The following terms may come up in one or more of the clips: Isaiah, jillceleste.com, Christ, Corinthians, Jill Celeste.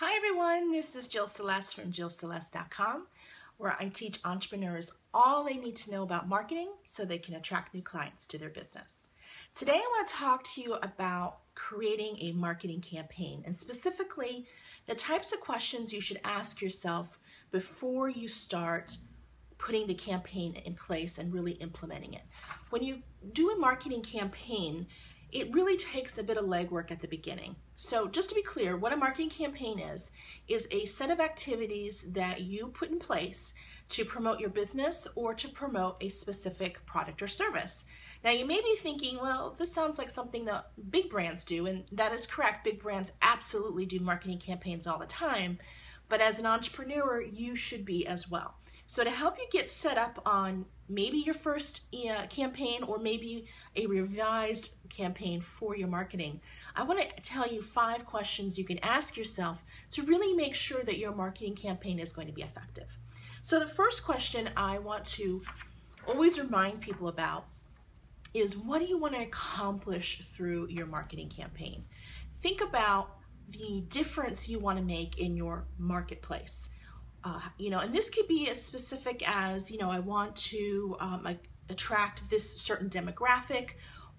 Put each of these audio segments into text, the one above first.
Hi everyone, this is Jill Celeste from JillCeleste.com, where I teach entrepreneurs all they need to know about marketing so they can attract new clients to their business. Today I want to talk to you about creating a marketing campaign and specifically the types of questions you should ask yourself before you start putting the campaign in place and really implementing it. When you do a marketing campaign, it really takes a bit of legwork at the beginning. So just to be clear, what a marketing campaign is a set of activities that you put in place to promote your business or to promote a specific product or service. Now you may be thinking, well, this sounds like something that big brands do, and that is correct. Big brands absolutely do marketing campaigns all the time, but as an entrepreneur, you should be as well. So to help you get set up on maybe your first campaign or maybe a revised campaign for your marketing, I want to tell you 5 questions you can ask yourself to really make sure that your marketing campaign is going to be effective. So the first question I want to always remind people about is, what do you want to accomplish through your marketing campaign? Think about the difference you want to make in your marketplace. And this could be as specific as, I want to attract this certain demographic,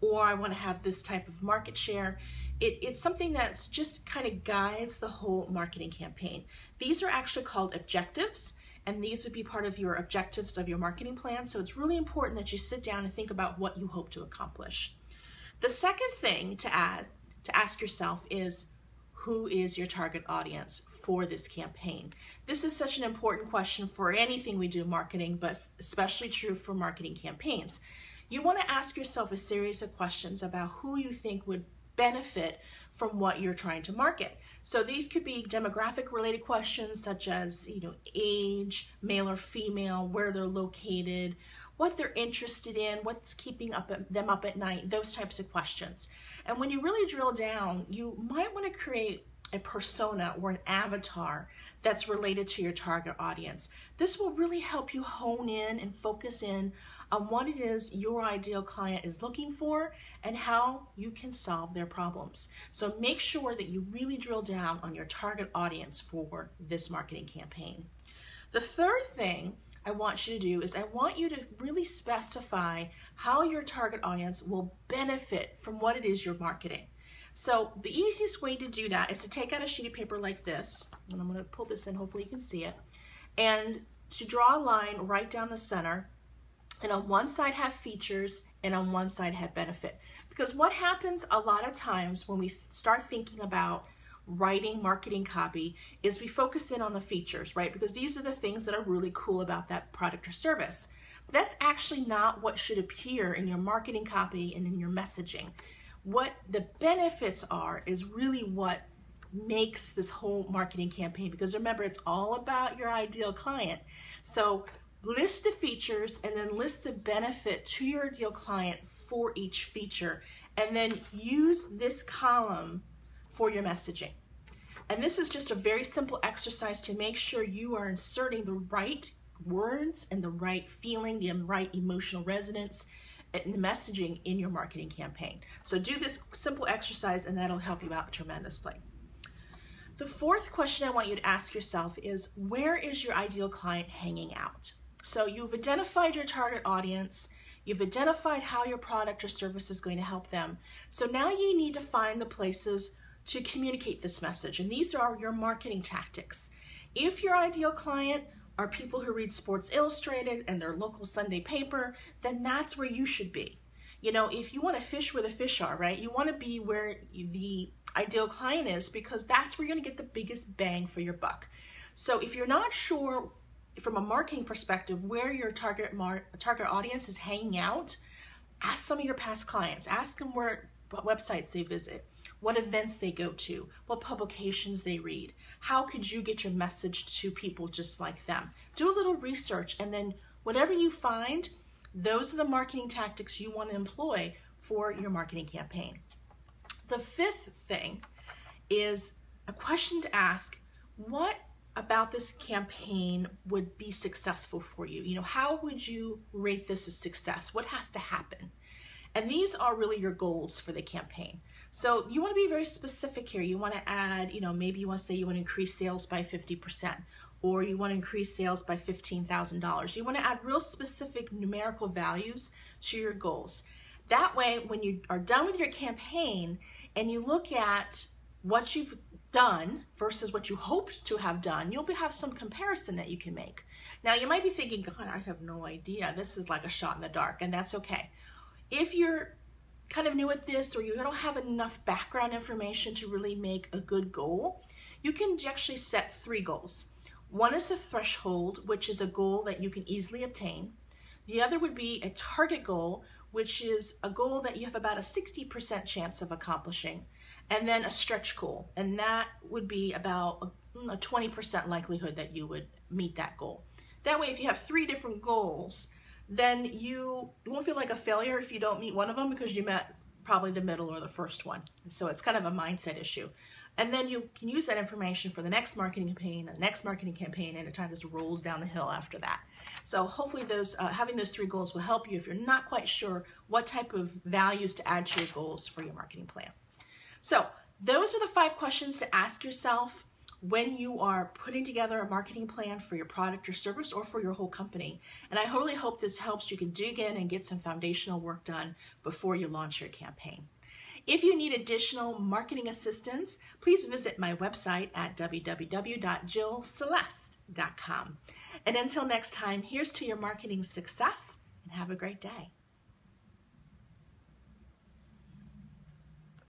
or I want to have this type of market share. It's something that's just kind of guides the whole marketing campaign. These are actually called objectives, and these would be part of your objectives of your marketing plan. So it's really important that you sit down and think about what you hope to accomplish. The second thing to ask yourself is, who is your target audience for this campaign? This is such an important question for anything we do in marketing, but especially true for marketing campaigns. You want to ask yourself a series of questions about who you think would benefit from what you're trying to market. So these could be demographic related questions such as, age, male or female, where they're located, what they're interested in, what's keeping them up at night, those types of questions. And when you really drill down, you might want to create a persona or an avatar that's related to your target audience. This will really help you hone in and focus in on what it is your ideal client is looking for and how you can solve their problems. So make sure that you really drill down on your target audience for this marketing campaign. The third thing I want you to do is I want you to really specify how your target audience will benefit from what it is you're marketing. So the easiest way to do that is to take out a sheet of paper like this, and I'm going to pull this in, hopefully you can see it, and to draw a line right down the center, and on one side have features and on one side have benefit. Because what happens a lot of times when we start thinking about writing marketing copy is we focus in on the features, right? Because these are the things that are really cool about that product or service. But that's actually not what should appear in your marketing copy and in your messaging. What the benefits are is really what makes this whole marketing campaign, because remember, it's all about your ideal client. So list the features and then list the benefit to your ideal client for each feature, and then use this column for your messaging. And this is just a very simple exercise to make sure you are inserting the right words and the right feeling, the right emotional resonance and the messaging in your marketing campaign. So do this simple exercise and that'll help you out tremendously. The fourth question I want you to ask yourself is, where is your ideal client hanging out? So you've identified your target audience, you've identified how your product or service is going to help them. So now you need to find the places to communicate this message, and these are your marketing tactics. If your ideal client are people who read Sports Illustrated and their local Sunday paper, then that's where you should be. If you want to fish where the fish are, right? You want to be where the ideal client is, because that's where you're going to get the biggest bang for your buck. So if you're not sure from a marketing perspective where your target audience is hanging out, ask some of your past clients. Ask them what websites they visit, what events they go to, what publications they read. How could you get your message to people just like them? Do a little research, and then whatever you find, those are the marketing tactics you want to employ for your marketing campaign. The fifth thing is a question to ask: what about this campaign would be successful for you? How would you rate this as success? What has to happen? And these are really your goals for the campaign. So you want to be very specific here. You want to add, you know, maybe you want to say you want to increase sales by 50%, or you want to increase sales by $15,000. You want to add real specific numerical values to your goals. That way, when you are done with your campaign and you look at what you've done versus what you hoped to have done, you'll have some comparison that you can make. Now, you might be thinking, God, I have no idea. This is like a shot in the dark, and that's okay. If you're kind of new at this, or you don't have enough background information to really make a good goal, you can actually set three goals. One is a threshold, which is a goal that you can easily obtain. The other would be a target goal, which is a goal that you have about a 60% chance of accomplishing. And then a stretch goal, and that would be about a 20% likelihood that you would meet that goal. That way, if you have three different goals, then you won't feel like a failure if you don't meet one of them, because you met probably the middle or the first one. And so it's kind of a mindset issue. And then you can use that information for the next marketing campaign, the next marketing campaign, and it kind of just rolls down the hill after that. So hopefully those having those three goals will help you if you're not quite sure what type of values to add to your goals for your marketing plan. So those are the 5 questions to ask yourself when you are putting together a marketing plan for your product or service, or for your whole company. And I really hope this helps. You can dig in and get some foundational work done before you launch your campaign. If you need additional marketing assistance, please visit my website at www.jillceleste.com. And until next time, here's to your marketing success, and have a great day.